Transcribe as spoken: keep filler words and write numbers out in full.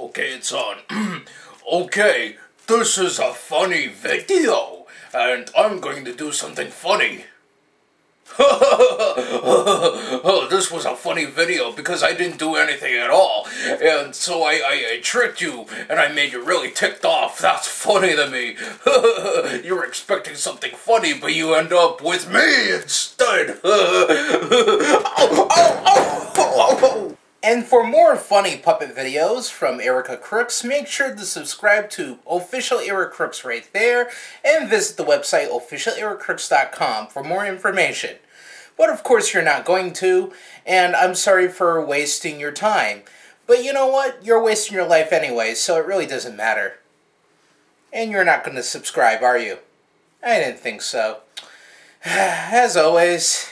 Okay, it's on. Okay, this is a funny video, and I'm going to do something funny. Oh, this was a funny video because I didn't do anything at all, and so I, I, I tricked you, and I made you really ticked off. That's funny to me. You were expecting something funny, but you end up with me instead. Oh, oh, oh, oh, oh. And for more funny puppet videos from Erica Crooks, make sure to subscribe to Official Erica Crooks right there, and visit the website official erica crooks dot com for more information. But of course you're not going to, and I'm sorry for wasting your time. But you know what? You're wasting your life anyway, so it really doesn't matter. And you're not going to subscribe, are you? I didn't think so. As always...